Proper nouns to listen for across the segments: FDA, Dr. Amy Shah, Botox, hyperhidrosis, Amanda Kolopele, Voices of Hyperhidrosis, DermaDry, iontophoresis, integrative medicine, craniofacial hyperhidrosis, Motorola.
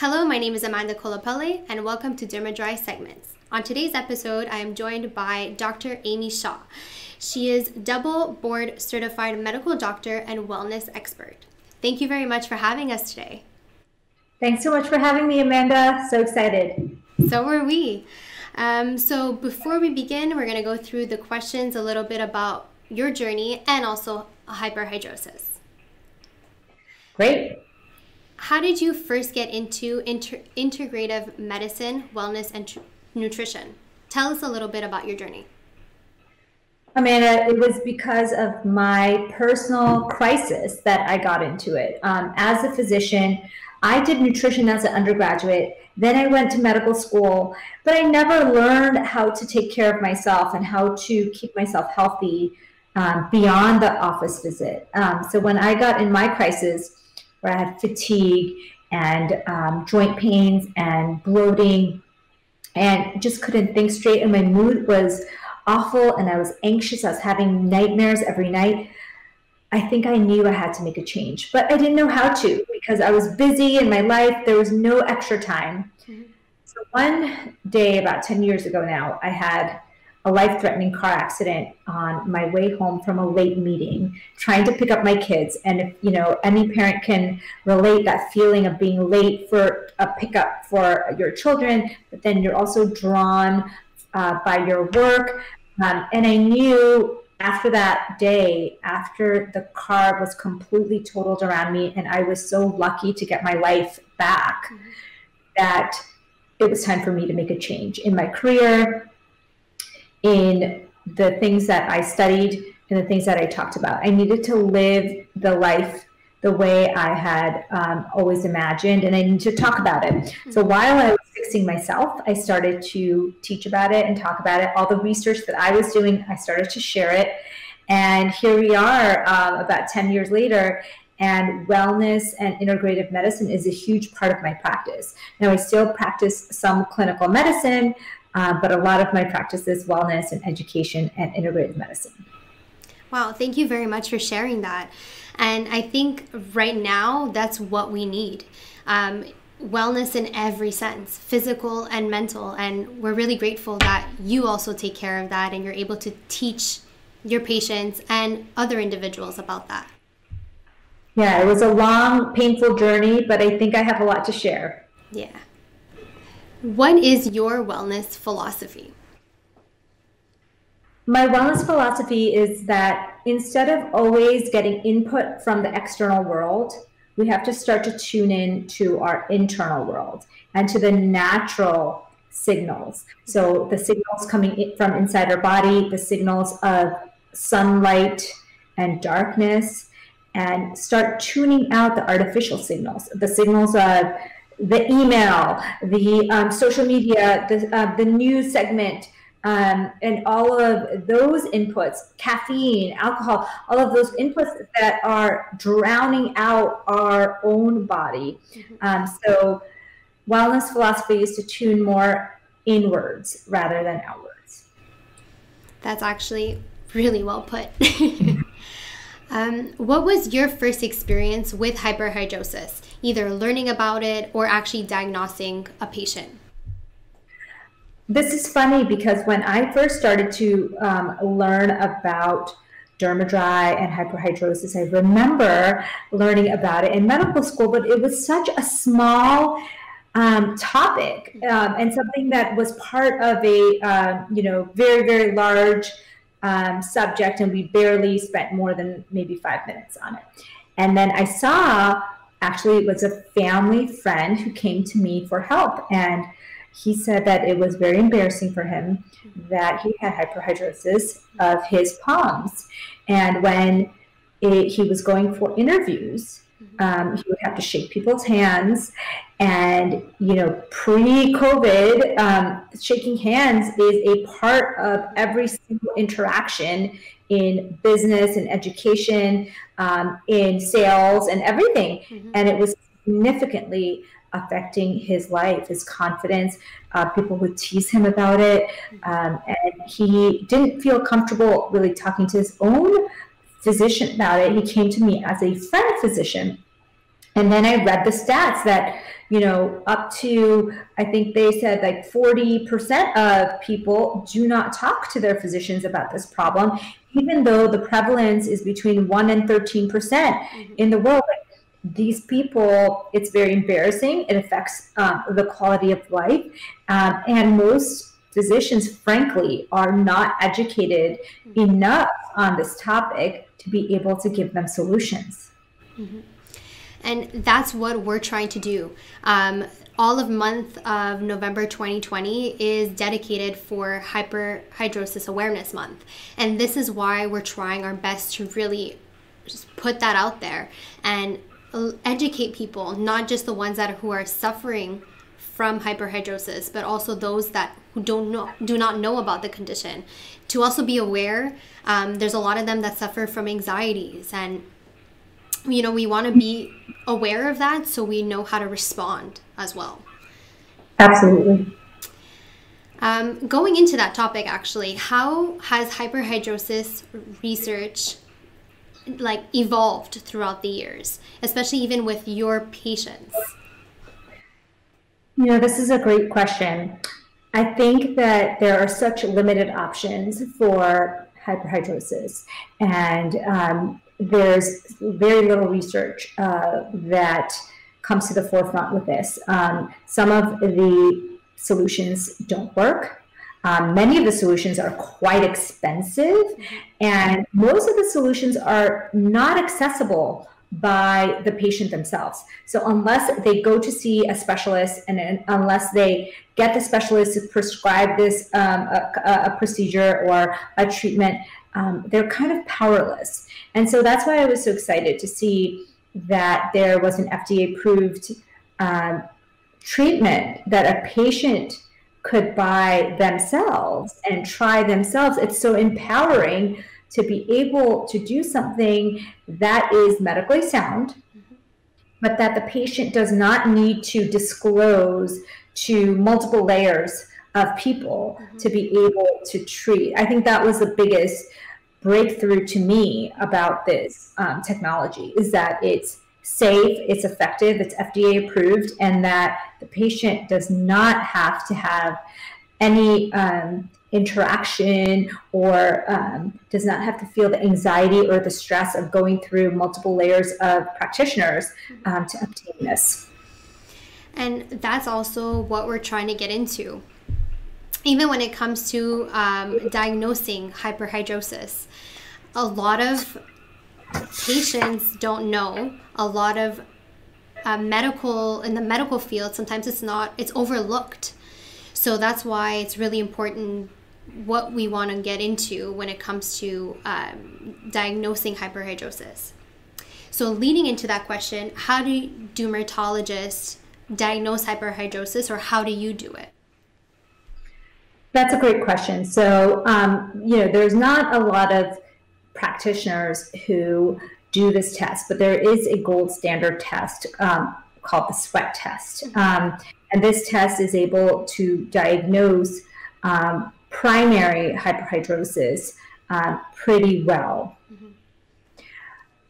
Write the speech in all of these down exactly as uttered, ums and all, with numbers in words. Hello, my name is Amanda Kolopele and welcome to DermaDry Segments. On today's episode, I am joined by Doctor Amy Shah. She is double board certified medical doctor and wellness expert. Thank you very much for having us today. Thanks so much for having me, Amanda. So excited. So are we. Um, so before we begin, we're going to go through the questions a little bit about your journey and also hyperhidrosis. Great. How did you first get into inter integrative medicine, wellness, and nutrition? Tell us a little bit about your journey. Amanda, it was because of my personal crisis that I got into it. Um, as a physician, I did nutrition as an undergraduate. Then I went to medical school, but I never learned how to take care of myself and how to keep myself healthy um, beyond the office visit. Um, so when I got in my crisis, where I had fatigue and um, joint pains and bloating and just couldn't think straight, and my mood was awful and I was anxious, I was having nightmares every night, I think I knew I had to make a change, but I didn't know how to because I was busy in my life. There was no extra time. Mm-hmm. So one day, about ten years ago now, I had a life-threatening car accident on my way home from a late meeting, trying to pick up my kids. And if, you know, any parent can relate that feeling of being late for a pickup for your children, but then you're also drawn uh, by your work. Um, and I knew after that day, after the car was completely totaled around me, and I was so lucky to get my life back, mm-hmm. that it was time for me to make a change in my career, in the things that I studied and the things that I talked about. I needed to live the life the way I had um, always imagined, and I needed to talk about it. Mm-hmm. So while I was fixing myself, I started to teach about it and talk about it. All the research that I was doing, I started to share it. And here we are um, about ten years later, and wellness and integrative medicine is a huge part of my practice. Now, I still practice some clinical medicine, Uh, but a lot of my practice is wellness and education and integrative medicine. Wow, thank you very much for sharing that. And I think right now that's what we need. Um, wellness in every sense, physical and mental. And we're really grateful that you also take care of that and you're able to teach your patients and other individuals about that. Yeah, it was a long, painful journey, but I think I have a lot to share. Yeah. What is your wellness philosophy? My wellness philosophy is that instead of always getting input from the external world, we have to start to tune in to our internal world and to the natural signals. So the signals coming in from inside our body, the signals of sunlight and darkness, and start tuning out the artificial signals, the signals of the email, the um, social media, the, uh, the news segment, um, and all of those inputs, caffeine, alcohol, all of those inputs that are drowning out our own body. Um, so wellness philosophy is to tune more inwards rather than outwards. That's actually really well put. Um, what was your first experience with hyperhidrosis, either learning about it or actually diagnosing a patient? This is funny because when I first started to um, learn about DermaDry and hyperhidrosis, I remember learning about it in medical school, but it was such a small um, topic um, and something that was part of a uh, you know, very, very large Um, subject, and we barely spent more than maybe five minutes on it. And then I saw, actually it was a family friend who came to me for help, and he said that it was very embarrassing for him that he had hyperhidrosis of his palms, and when it, he was going for interviews, um, he would have to shake people's hands. And, you know, pre-COVID, um, shaking hands is a part of every single interaction in business and education, um, in sales and everything. Mm-hmm. And it was significantly affecting his life, his confidence. Uh, people would tease him about it. Um, and he didn't feel comfortable really talking to his own physician about it. He came to me as a friend physician. And then I read the stats that, you know, up to, I think they said like forty percent of people do not talk to their physicians about this problem, even though the prevalence is between one and thirteen percent in the world. These people, it's very embarrassing. It affects uh, the quality of life. Um, and most physicians, frankly, are not educated enough on this topic to be able to give them solutions. Mm-hmm. And that's what we're trying to do. Um, all of month of November twenty twenty is dedicated for Hyperhidrosis Awareness Month. And this is why we're trying our best to really just put that out there and educate people, not just the ones that are, who are suffering from hyperhidrosis, but also those that who don't know, do not know about the condition, to also be aware. Um, there's a lot of them that suffer from anxieties, and you know, we want to be aware of that so we know how to respond as well. Absolutely. Um, going into that topic, actually, how has hyperhidrosis research like evolved throughout the years, especially even with your patients? You know, this is a great question. I think that there are such limited options for hyperhidrosis, and um, there's very little research uh, that comes to the forefront with this. Um, some of the solutions don't work. Um, many of the solutions are quite expensive, and most of the solutions are not accessible by the patient themselves. So unless they go to see a specialist, and, and unless they get the specialist to prescribe this um, a, a procedure or a treatment, um, they're kind of powerless. And so that's why I was so excited to see that there was an F D A-approved um, treatment that a patient could buy themselves and try themselves. It's so empowering to be able to do something that is medically sound, mm-hmm. but that the patient does not need to disclose to multiple layers of people mm-hmm. to be able to treat. I think that was the biggest breakthrough to me about this um, technology, is that it's safe, it's effective, it's F D A approved, and that the patient does not have to have any um, interaction or um, does not have to feel the anxiety or the stress of going through multiple layers of practitioners um, to obtain this. And that's also what we're trying to get into. Even when it comes to um, diagnosing hyperhidrosis, a lot of patients don't know. A lot of uh, medical in the medical field, sometimes it's not it's overlooked. So that's why it's really important what we want to get into when it comes to um, diagnosing hyperhidrosis. So leading into that question, how do dermatologists diagnose hyperhidrosis, or how do you do it? That's a great question. So um, you know, there's not a lot of practitioners who do this test, but there is a gold standard test um, called the sweat test. Um, and this test is able to diagnose um, primary hyperhidrosis uh, pretty well. Mm-hmm.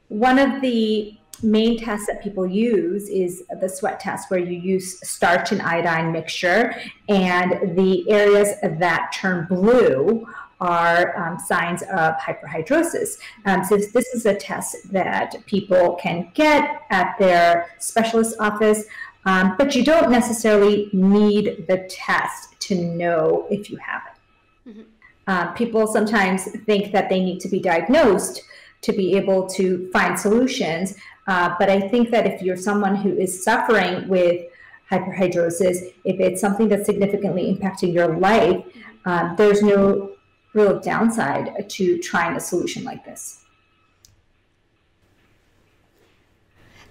One of the main tests that people use is the sweat test, where you use starch and iodine mixture, and the areas that turn blue are um, signs of hyperhidrosis. Um, so this is a test that people can get at their specialist office, um, but you don't necessarily need the test to know if you have it. Mm-hmm. Uh, people sometimes think that they need to be diagnosed to be able to find solutions, uh, but I think that if you're someone who is suffering with hyperhidrosis, if it's something that's significantly impacting your life, uh, there's no real downside to trying a solution like this.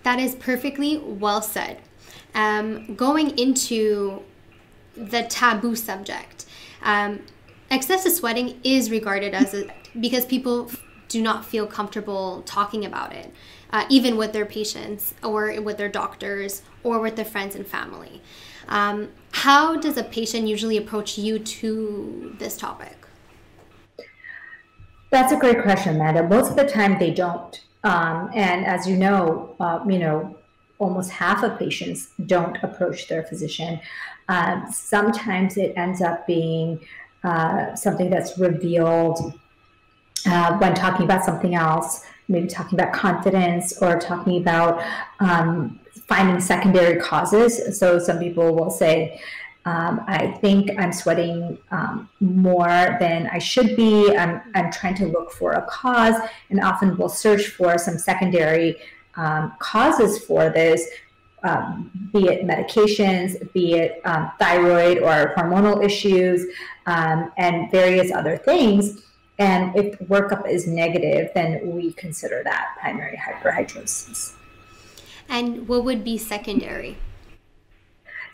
That is perfectly well said. Um, going into the taboo subject, um, excessive sweating is regarded as a, because people do not feel comfortable talking about it, uh, even with their patients or with their doctors or with their friends and family. Um, how does a patient usually approach you to this topic? That's a great question, Amanda. Most of the time they don't. Um, and as you know, uh, you know, almost half of patients don't approach their physician. Um, sometimes it ends up being uh, something that's revealed uh, when talking about something else, maybe talking about confidence or talking about um, finding secondary causes. So some people will say, Um, I think I'm sweating um, more than I should be. I'm, I'm trying to look for a cause, and often we'll search for some secondary um, causes for this, um, be it medications, be it um, thyroid or hormonal issues, um, and various other things. And if the workup is negative, then we consider that primary hyperhidrosis. And what would be secondary?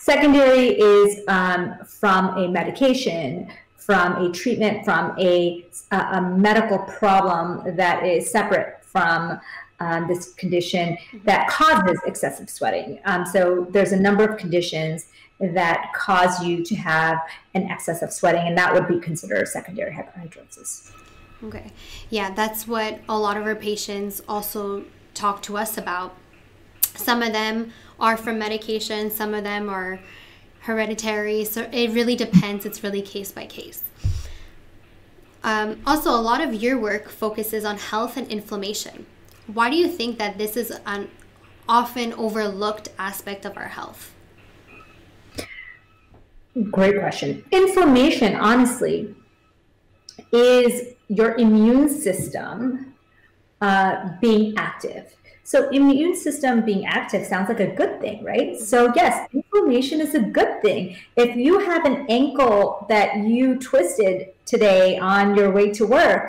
Secondary is um, from a medication, from a treatment, from a, a medical problem that is separate from um, this condition that causes excessive sweating. Um, so there's a number of conditions that cause you to have an excess of sweating, and that would be considered secondary hyperhidrosis. Okay. Yeah, that's what a lot of our patients also talk to us about. Some of them are from medication, some of them are hereditary, so it really depends. It's really case by case. Um, also, a lot of your work focuses on health and inflammation. Why do you think that this is an often overlooked aspect of our health? Great question. Inflammation, honestly, is your immune system uh, being active. So immune system being active sounds like a good thing, right? So yes, inflammation is a good thing. If you have an ankle that you twisted today on your way to work,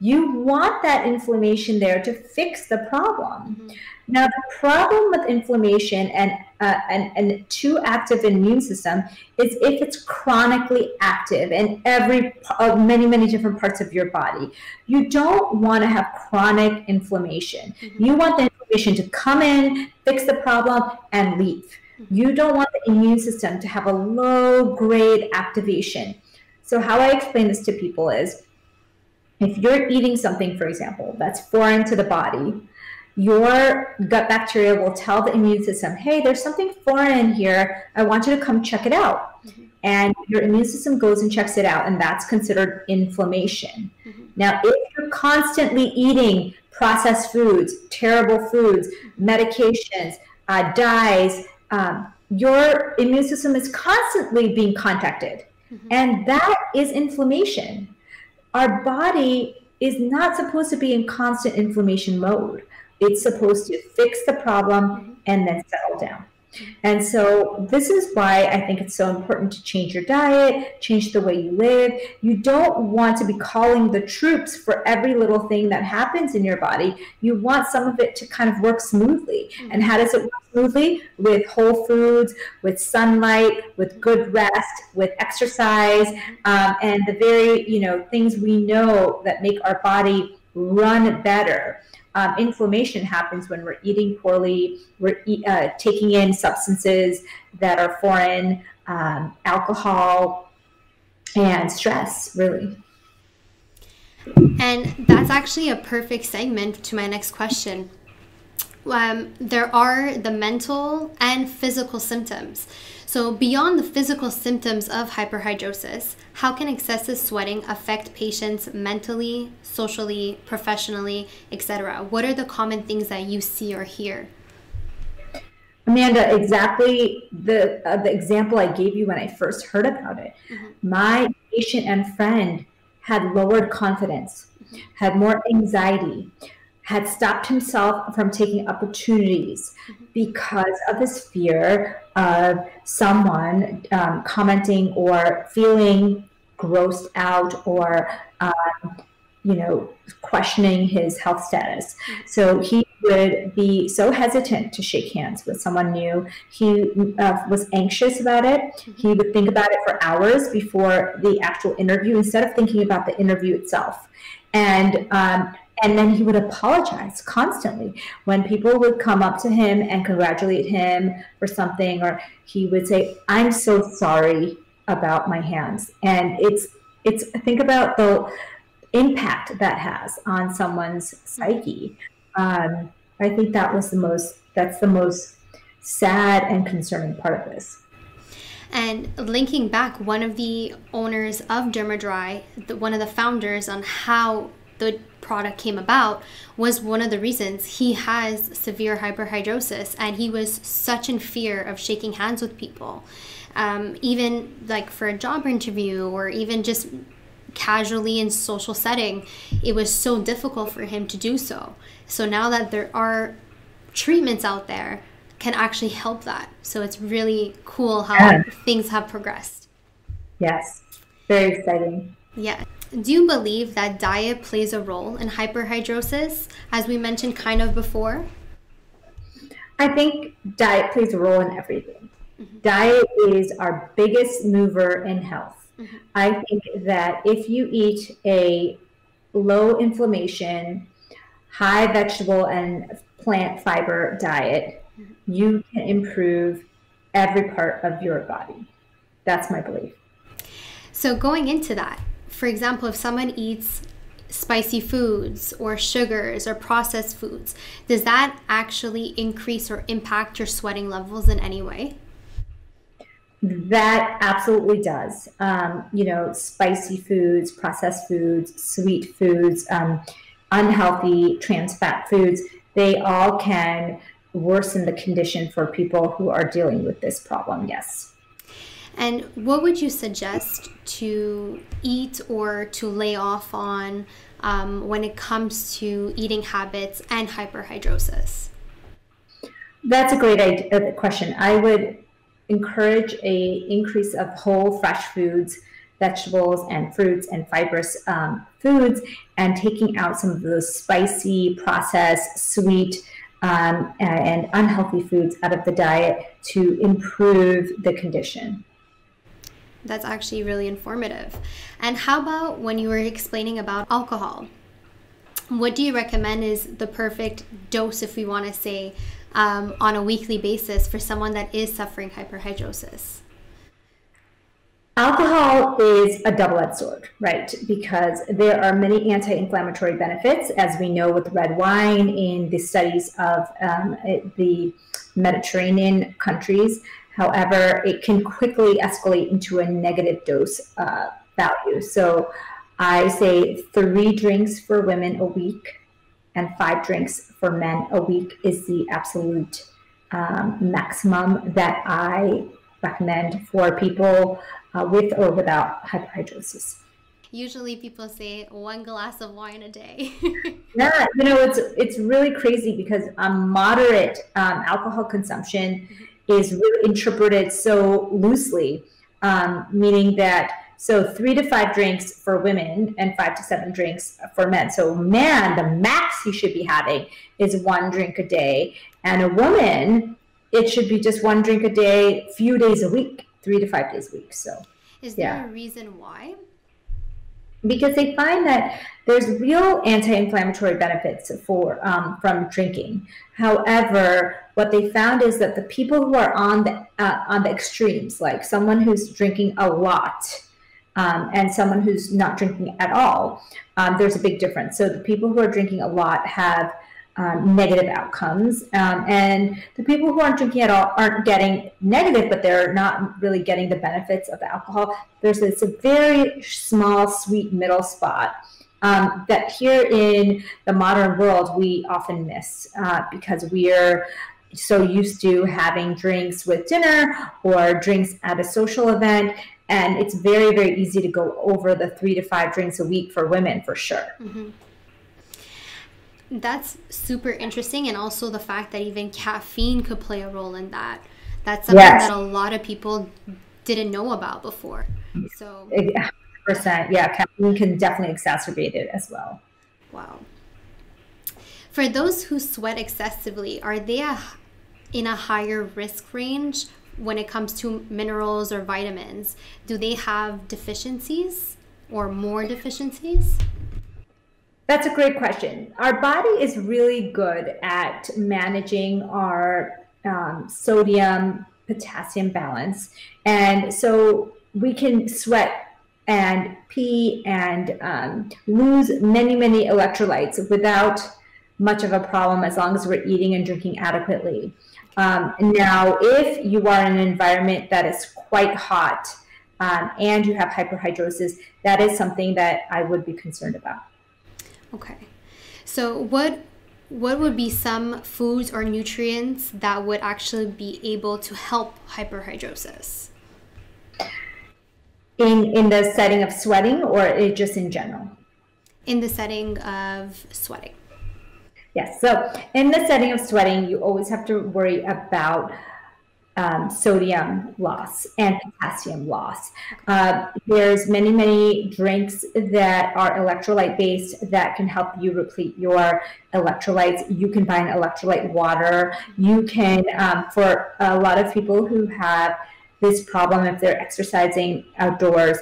you want that inflammation there to fix the problem. Mm-hmm. Now, the problem with inflammation and, uh, and, and too active immune system is if it's chronically active in every, uh, many, many different parts of your body. You don't want to have chronic inflammation. Mm-hmm. You want the inflammation to come in, fix the problem, and leave. Mm-hmm. You don't want the immune system to have a low-grade activation. So how I explain this to people is, if you're eating something, for example, that's foreign to the body, your gut bacteria will tell the immune system, hey, there's something foreign here. I want you to come check it out. Mm-hmm. And your immune system goes and checks it out, and that's considered inflammation. Mm-hmm. Now, if you're constantly eating processed foods, terrible foods, medications, uh, dyes, um, your immune system is constantly being contacted. Mm-hmm. And that is inflammation. Our body is not supposed to be in constant inflammation mode. It's supposed to fix the problem and then settle down. And so this is why I think it's so important to change your diet, change the way you live. You don't want to be calling the troops for every little thing that happens in your body. You want some of it to kind of work smoothly. And how does it work smoothly? With whole foods, with sunlight, with good rest, with exercise, um, and the very, you know, things we know that make our body run better. Um, inflammation happens when we're eating poorly, we're e uh, taking in substances that are foreign, um, alcohol, and stress, really. And that's actually a perfect segment to my next question. Um, there are the mental and physical symptoms. So beyond the physical symptoms of hyperhidrosis, how can excessive sweating affect patients mentally, socially, professionally, et cetera? What are the common things that you see or hear? Amanda, exactly the, uh, the example I gave you when I first heard about it. Mm-hmm. My patient and friend had lowered confidence, mm-hmm. had more anxiety, had stopped himself from taking opportunities because of his fear of someone um, commenting or feeling grossed out or, um, you know, questioning his health status. So he would be so hesitant to shake hands with someone new. He uh, was anxious about it. He would think about it for hours before the actual interview instead of thinking about the interview itself. And, um, And then he would apologize constantly when people would come up to him and congratulate him for something, or he would say, I'm so sorry about my hands. And it's, it's think about the impact that has on someone's psyche. Um, I think that was the most, that's the most sad and concerning part of this. And linking back, one of the owners of DermaDry, the, one of the founders on how the product came about, was one of the reasons he has severe hyperhidrosis, and he was such in fear of shaking hands with people. Um, even like for a job interview or even just casually in social setting, it was so difficult for him to do so. So now that there are treatments out there, can actually help that. So it's really cool how yeah. things have progressed. Yes, very exciting. Yeah. Do you believe that diet plays a role in hyperhidrosis, as we mentioned kind of before? I think diet plays a role in everything. Mm-hmm. Diet is our biggest mover in health. Mm-hmm. I think that if you eat a low inflammation, high vegetable and plant fiber diet, you can improve every part of your body. That's my belief. So going into that, for example, if someone eats spicy foods or sugars or processed foods, does that actually increase or impact your sweating levels in any way? That absolutely does. Um, you know, spicy foods, processed foods, sweet foods, um, unhealthy trans fat foods, they all can worsen the condition for people who are dealing with this problem, yes. And what would you suggest to eat or to lay off on um, when it comes to eating habits and hyperhidrosis? That's a great idea, question. I would encourage a increase of whole, fresh foods, vegetables and fruits and fibrous um, foods, and taking out some of those spicy, processed, sweet, Um, and unhealthy foods out of the diet to improve the condition. That's actually really informative. And how about when you were explaining about alcohol? What do you recommend is the perfect dose, if we want to say, um, on a weekly basis for someone that is suffering hyperhidrosis? Alcohol is a double-edged sword, right? Because there are many anti-inflammatory benefits, as we know with red wine in the studies of um, the Mediterranean countries. However, it can quickly escalate into a negative dose uh, value. So I say three drinks for women a week and five drinks for men a week is the absolute um, maximum that I recommend for people uh, with or without hyperhidrosis. Usually people say one glass of wine a day. Yeah, you know, it's it's really crazy because um, moderate um, alcohol consumption is really interpreted so loosely, um, meaning that so three to five drinks for women and five to seven drinks for men. So man, the max you should be having is one drink a day, and a woman, it should be just one drink a day, few days a week, three to five days a week. So is there yeah. a reason why? Because they find that there's real anti-inflammatory benefits for um, from drinking. However, what they found is that the people who are on the, uh, on the extremes, like someone who's drinking a lot um, and someone who's not drinking at all, um, there's a big difference. So the people who are drinking a lot have Um, negative outcomes, um, and the people who aren't drinking at all aren't getting negative, but they're not really getting the benefits of the alcohol. There's this very small, sweet middle spot um, that here in the modern world we often miss uh, because we're so used to having drinks with dinner or drinks at a social event, and it's very, very easy to go over the three to five drinks a week for women for sure. Mm-hmm. That's super interesting, and also the fact that even caffeine could play a role in that. That's something yes. that a lot of people didn't know about before. So, one hundred percent, yeah, caffeine can definitely exacerbate it as well. Wow. For those who sweat excessively, are they a, in a higher risk range when it comes to minerals or vitamins? Do they have deficiencies or more deficiencies? That's a great question. Our body is really good at managing our um, sodium, potassium balance. And so we can sweat and pee and um, lose many, many electrolytes without much of a problem as long as we're eating and drinking adequately. Um, now, if you are in an environment that is quite hot um, and you have hyperhidrosis, that is something that I would be concerned about. Okay. So what, what would be some foods or nutrients that would actually be able to help hyperhidrosis? In, in the setting of sweating, or just in general? In the setting of sweating. Yes. So in the setting of sweating, you always have to worry about um, sodium loss and potassium loss. Uh, there's many, many drinks that are electrolyte based that can help you replete your electrolytes. You can buy an electrolyte water. You can, um, for a lot of people who have this problem, if they're exercising outdoors,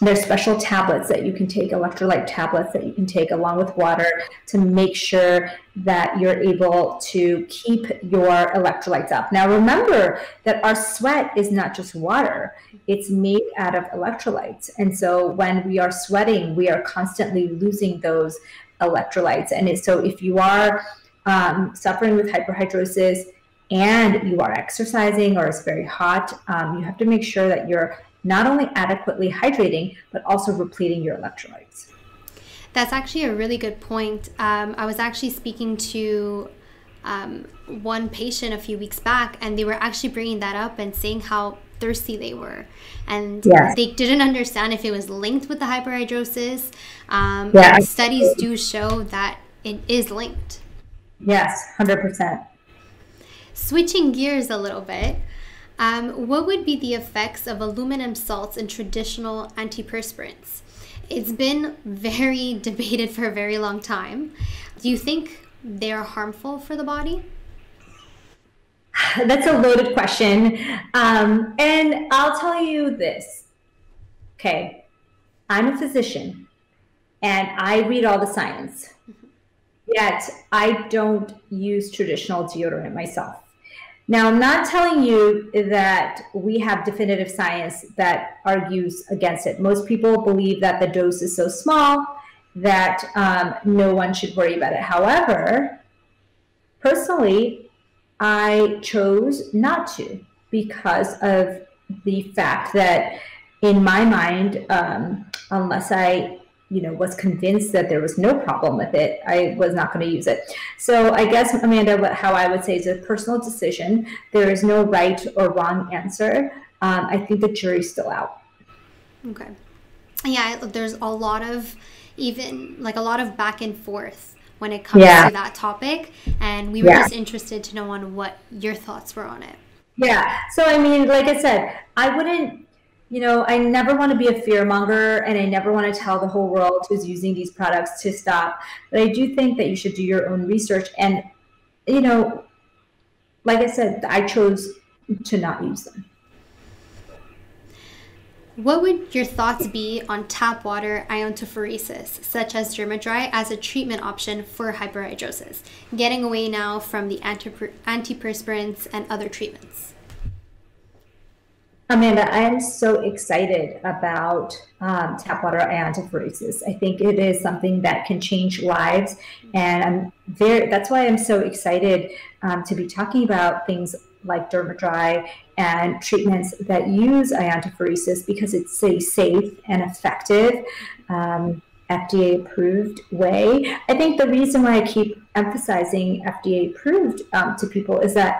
there's special tablets that you can take, electrolyte tablets that you can take along with water to make sure that you're able to keep your electrolytes up. Now, remember that our sweat is not just water. It's made out of electrolytes. And so when we are sweating, we are constantly losing those electrolytes. And so if you are um, suffering with hyperhidrosis and you are exercising or it's very hot, um, you have to make sure that you're not only adequately hydrating, but also repleting your electrolytes. That's actually a really good point. Um, I was actually speaking to um, one patient a few weeks back, and they were actually bringing that up and saying how thirsty they were. And yes. They didn't understand if it was linked with the hyperhidrosis. Um, yeah, studies do show that it is linked. Yes, one hundred percent. Switching gears a little bit, Um, what would be the effects of aluminum salts in traditional antiperspirants? It's been very debated for a very long time. Do you think they are harmful for the body? That's a loaded question. Um, and I'll tell you this. Okay, I'm a physician and I read all the science, mm-hmm. yet I don't use traditional deodorant myself. Now, I'm not telling you that we have definitive science that argues against it. Most people believe that the dose is so small that um, no one should worry about it. However, personally, I chose not to because of the fact that in my mind, um, unless I you know, was convinced that there was no problem with it, I was not going to use it. So I guess, Amanda, what, how I would say is a personal decision. There is no right or wrong answer. Um, I think the jury's still out. Okay. Yeah, there's a lot of even like a lot of back and forth when it comes yeah. to that topic. And we were yeah. just interested to know on what your thoughts were on it. Yeah. So, I mean, like I said, I wouldn't You know, I never want to be a fearmonger, and I never want to tell the whole world who's using these products to stop. But I do think that you should do your own research. And, you know, like I said, I chose to not use them. What would your thoughts be on tap water iontophoresis, such as DermaDry, as a treatment option for hyperhidrosis, getting away now from the antiperspirants and other treatments? Amanda, I am so excited about um, tap water iontophoresis. I think it is something that can change lives, and I'm very, that's why I'm so excited um, to be talking about things like DermaDry and treatments that use iontophoresis, because it's a safe and effective, um, F D A-approved way. I think the reason why I keep emphasizing F D A-approved um, to people is that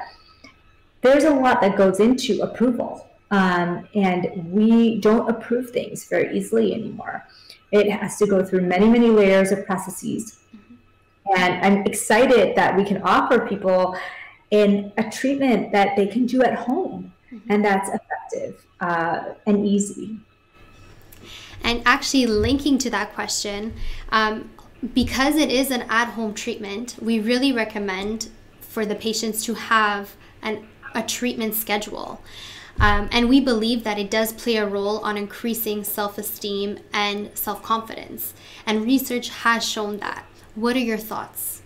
there's a lot that goes into approval. Um, and we don't approve things very easily anymore. It has to go through many, many layers of processes. Mm-hmm. And I'm excited that we can offer people in a treatment that they can do at home, mm-hmm. and that's effective uh, and easy. And actually linking to that question, um, because it is an at-home treatment, we really recommend for the patients to have an, a treatment schedule. Um, and we believe that it does play a role on increasing self-esteem and self-confidence. And research has shown that. What are your thoughts?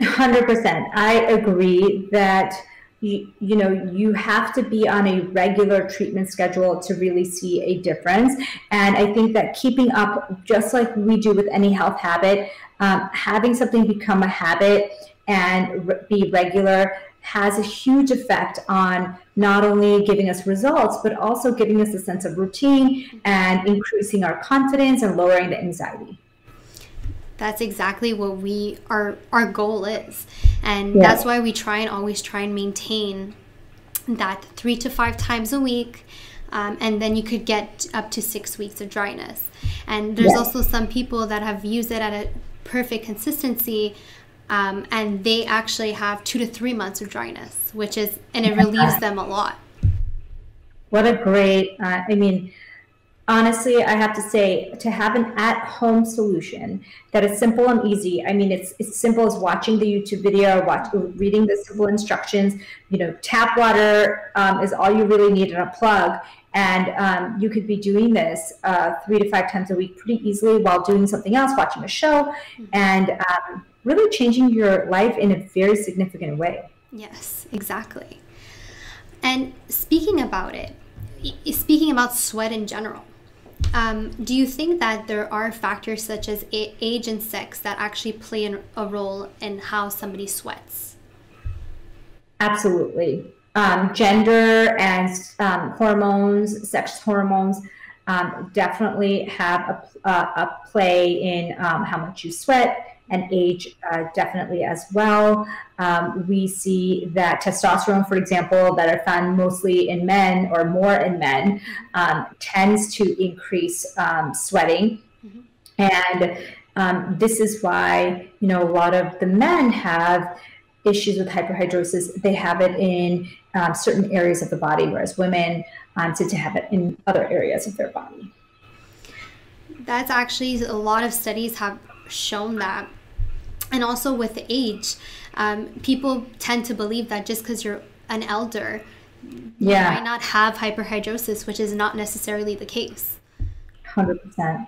one hundred percent. I agree that, you, you know, you have to be on a regular treatment schedule to really see a difference. And I think that keeping up, just like we do with any health habit, um, having something become a habit and re- be regular has a huge effect on not only giving us results, but also giving us a sense of routine and increasing our confidence and lowering the anxiety. That's exactly what we our our goal is. And yeah. that's why we try and always try and maintain that three to five times a week. Um, and then you could get up to six weeks of dryness. And there's yeah. also some people that have used it at a perfect consistency, um, and they actually have two to three months of dryness, which is, and it relieves them a lot. What a great, uh, I mean, honestly, I have to say, to have an at-home solution that is simple and easy. I mean, it's it's simple as watching the YouTube video, watch, reading the simple instructions. You know, tap water um, is all you really need and a plug. And um, you could be doing this uh, three to five times a week pretty easily while doing something else, watching a show, mm-hmm. and um, really changing your life in a very significant way. Yes, exactly. And speaking about it, speaking about sweat in general, Um, do you think that there are factors such as age and sex that actually play an, a role in how somebody sweats? Absolutely. Um, gender and um, hormones, sex hormones, um, definitely have a, a, a play in um, how much you sweat, and age uh, definitely as well. Um, we see that testosterone, for example, that are found mostly in men or more in men, um, tends to increase um, sweating. Mm-hmm. And um, this is why, you know, a lot of the men have issues with hyperhidrosis. They have it in um, certain areas of the body, whereas women um, tend to have it in other areas of their body. That's actually, a lot of studies have shown that. And also with age, um, people tend to believe that just because you're an elder, yeah. you might not have hyperhidrosis, which is not necessarily the case. one hundred percent.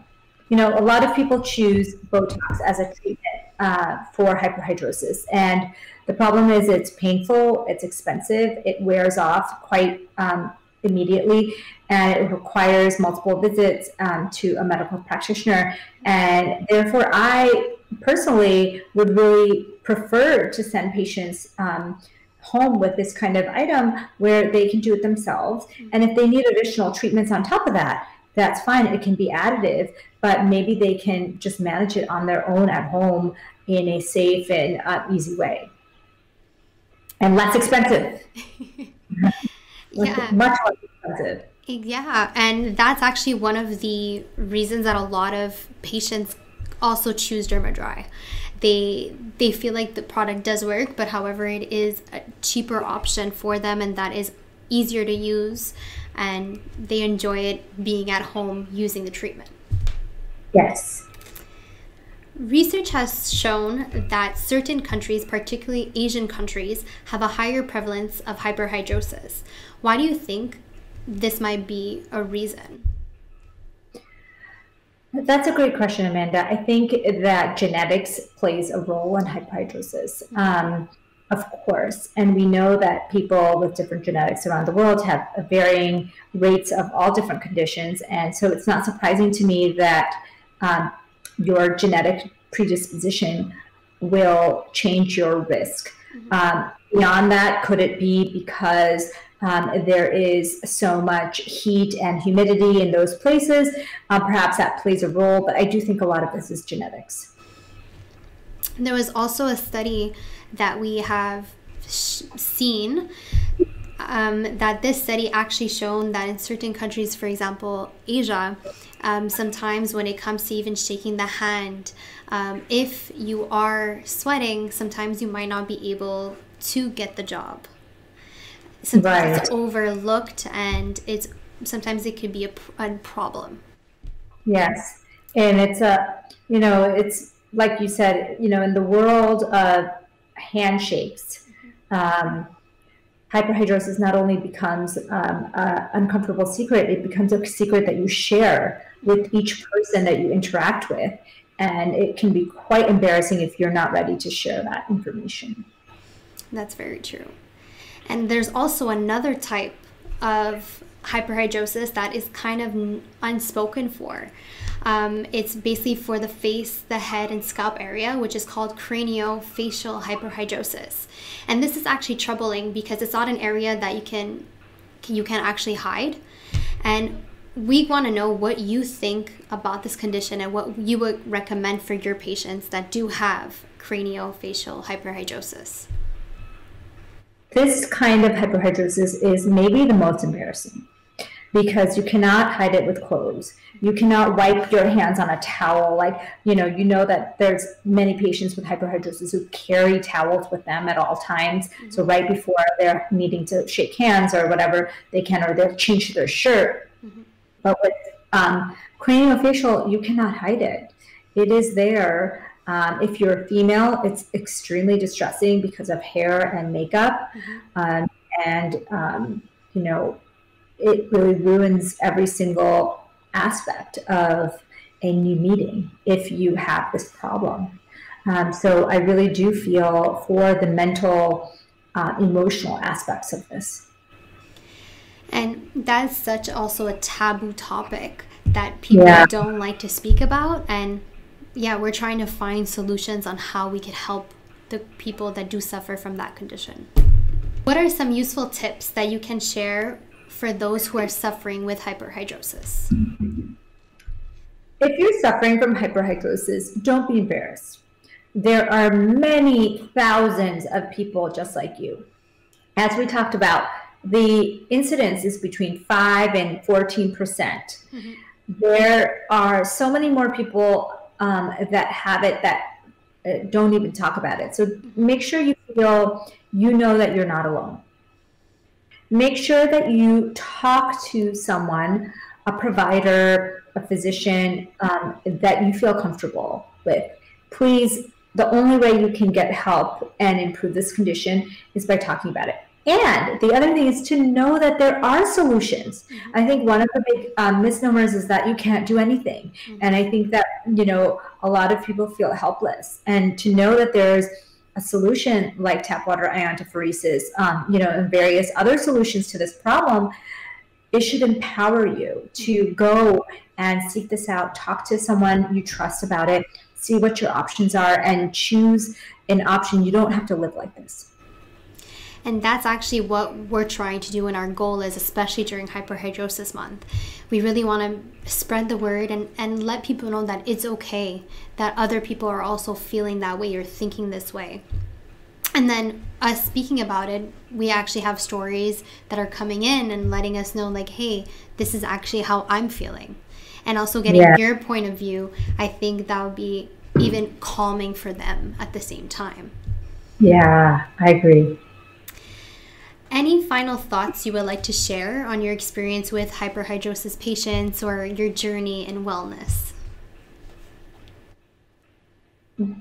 You know, a lot of people choose Botox as a treatment uh, for hyperhidrosis. And the problem is it's painful, it's expensive, it wears off quite um, immediately, and it requires multiple visits um, to a medical practitioner. And therefore, I personally would really prefer to send patients um, home with this kind of item where they can do it themselves. And if they need additional treatments on top of that, that's fine. It can be additive, but maybe they can just manage it on their own at home in a safe and uh, easy way. And less expensive. Yeah. Much more expensive. Yeah, and that's actually one of the reasons that a lot of patients also choose DermaDry. They they feel like the product does work, but however, it is a cheaper option for them, and that is easier to use, and they enjoy it being at home using the treatment. Yes. Research has shown that certain countries, particularly Asian countries, have a higher prevalence of hyperhidrosis. Why do you think this might be a reason? That's a great question, Amanda. I think that genetics plays a role in hyperhidrosis, um, of course. And we know that people with different genetics around the world have varying rates of all different conditions. And so it's not surprising to me that um, your genetic predisposition will change your risk. Mm-hmm. Um, beyond that, could it be because um, there is so much heat and humidity in those places? Uh, perhaps that plays a role, but I do think a lot of this is genetics. There was also a study that we have sh seen um, that this study actually shown that in certain countries, for example, Asia, Um, sometimes when it comes to even shaking the hand, um, if you are sweating, sometimes you might not be able to get the job. Sometimes right. it's overlooked, and it's sometimes it could be a, a problem. Yes, and it's a you know it's like you said, you know in the world of handshakes, um, hyperhidrosis not only becomes um, an uncomfortable secret, it becomes a secret that you share with each person that you interact with. And it can be quite embarrassing if you're not ready to share that information. That's very true. And there's also another type of hyperhidrosis that is kind of unspoken for. Um, it's basically for the face, the head, and scalp area, which is called craniofacial hyperhidrosis. And this is actually troubling because it's not an area that you can you can actually hide. And we want to know what you think about this condition and what you would recommend for your patients that do have craniofacial hyperhidrosis. This kind of hyperhidrosis is maybe the most embarrassing because you cannot hide it with clothes. You cannot wipe your hands on a towel. Like, you know, you know that there's many patients with hyperhidrosis who carry towels with them at all times. Mm-hmm. So right before they're needing to shake hands or whatever they can, or they'll change their shirt. Mm-hmm. But with um, craniofacial, you cannot hide it. It is there. Um, if you're a female, it's extremely distressing because of hair and makeup. Um, and, um, you know, it really ruins every single aspect of a new meeting if you have this problem. Um, so I really do feel for the mental, uh, emotional aspects of this. And that's such also a taboo topic that people yeah. don't like to speak about. And yeah, we're trying to find solutions on how we could help the people that do suffer from that condition. What are some useful tips that you can share for those who are suffering with hyperhidrosis? If you're suffering from hyperhidrosis, don't be embarrassed. There are many thousands of people just like you. As we talked about, the incidence is between five and fourteen percent. Mm-hmm. There are so many more people Um, that have it that uh, don't even talk about it. So make sure you feel, you know that you're not alone. Make sure that you talk to someone, a provider, a physician um, that you feel comfortable with. Please, the only way you can get help and improve this condition is by talking about it. And the other thing is to know that there are solutions. I think one of the big um, misnomers is that you can't do anything. And I think that, you know, a lot of people feel helpless. And to know that there's a solution like tap water iontophoresis, um, you know, and various other solutions to this problem, it should empower you to go and seek this out, talk to someone you trust about it, see what your options are, and choose an option. You don't have to live like this. And that's actually what we're trying to do, and our goal is, especially during Hyperhidrosis Month, we really want to spread the word and, and let people know that it's okay, that other people are also feeling that way or thinking this way. And then us speaking about it, we actually have stories that are coming in and letting us know, like, hey, this is actually how I'm feeling. And also getting yeah. your point of view, I think that would be even calming for them at the same time. Yeah, I agree. Any final thoughts you would like to share on your experience with hyperhidrosis patients or your journey in wellness?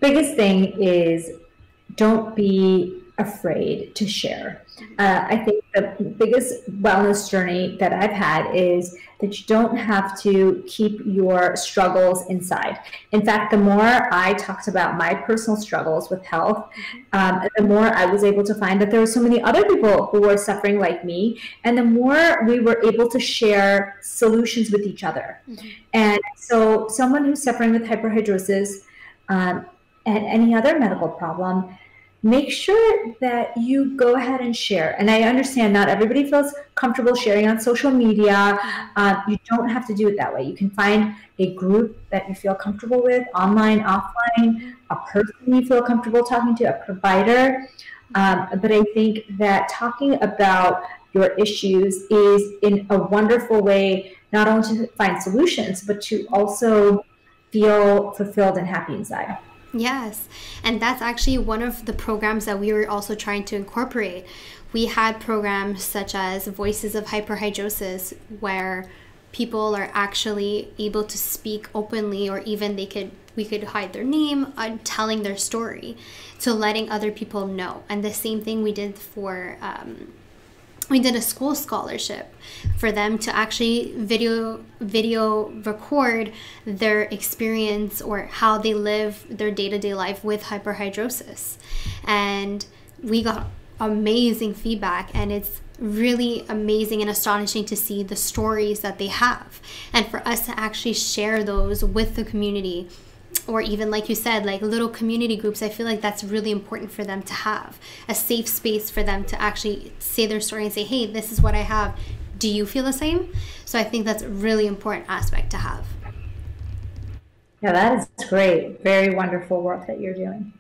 Biggest thing is don't be afraid to share. Uh, I think the biggest wellness journey that I've had is that you don't have to keep your struggles inside. In fact, the more I talked about my personal struggles with health, um, the more I was able to find that there were so many other people who were suffering like me, and the more we were able to share solutions with each other. Mm-hmm. And so someone who's suffering with hyperhidrosis um, and any other medical problem, make sure that you go ahead and share. And I understand not everybody feels comfortable sharing on social media. Uh, you don't have to do it that way. You can find a group that you feel comfortable with, online, offline, a person you feel comfortable talking to, a provider. Um, but I think that talking about your issues is in a wonderful way, not only to find solutions, but to also feel fulfilled and happy inside. Yes, and that's actually one of the programs that we were also trying to incorporate. We had programs such as Voices of Hyperhidrosis, where people are actually able to speak openly, or even they could we could hide their name, uh, telling their story, so letting other people know. And the same thing we did for um, we did a school scholarship for them to actually video video record their experience or how they live their day-to-day life with hyperhidrosis. And we got amazing feedback, and it's really amazing and astonishing to see the stories that they have, and for us to actually share those with the community, or even, like you said, like little community groups. I feel like that's really important for them to have a safe space for them to actually say their story and say, hey, this is what I have, do you feel the same? So I think that's a really important aspect to have. Yeah, that is great. Very wonderful work that you're doing.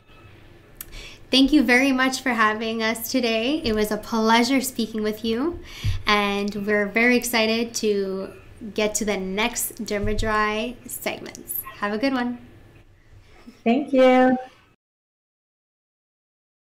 Thank you very much for having us today. It was a pleasure speaking with you, and we're very excited to get to the next DermaDry segments. Have a good one. Thank you.